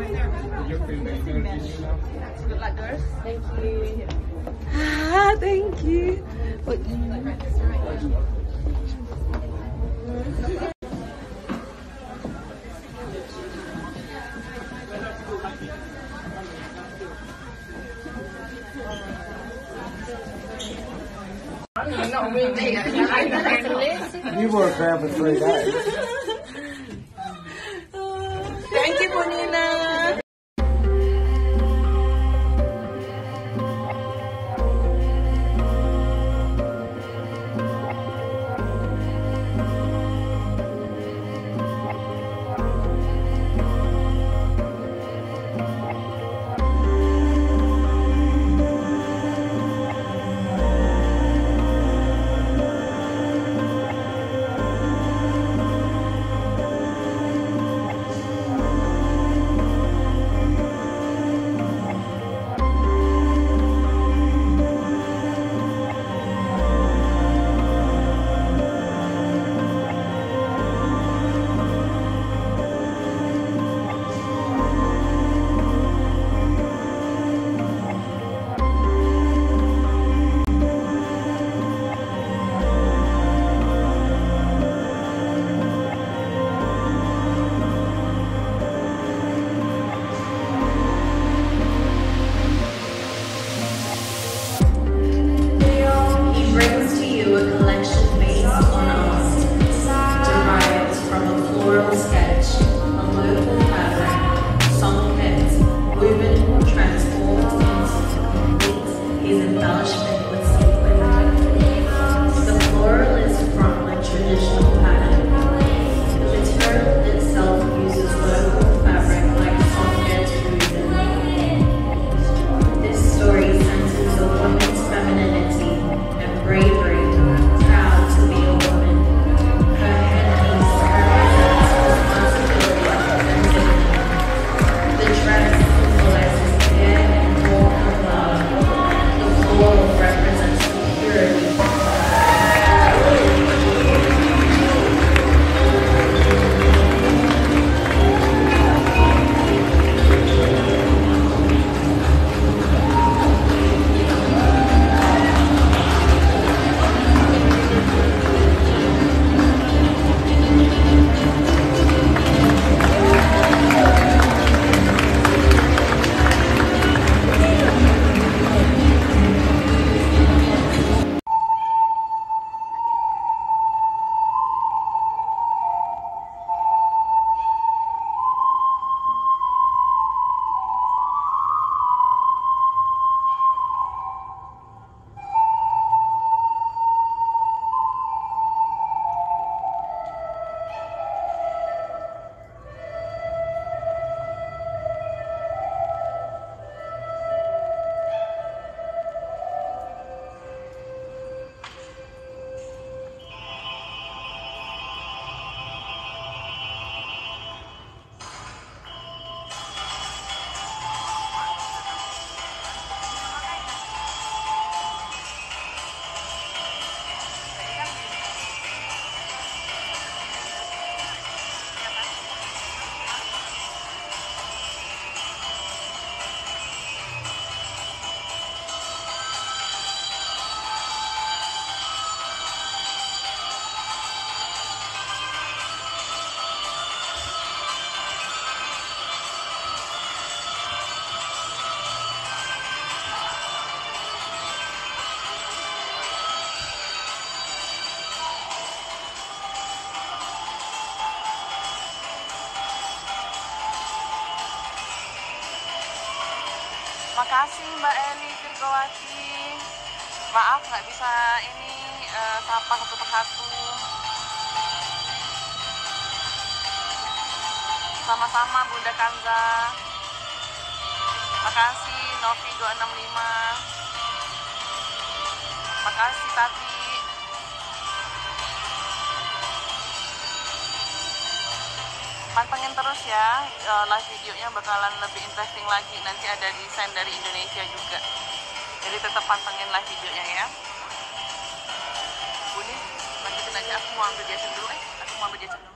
Good luck, girls. Thank you. Ah, thank you. Wait, can you like this right? You were grabbing 3 days. Thank you, Bonina. Terima kasih Mbak Eli Virgawati. Maaf nggak bisa ini sapa satu persatu. Sama-sama Bunda Kanza. Makasih Novi 265. Makasih Tati. Pantengin terus ya, live videonya bakalan lebih interesting lagi. Nanti ada desain dari Indonesia juga. Jadi tetap pantengin live videonya ya. Buni, lanjutin aja, aku mau ambil jason dulu.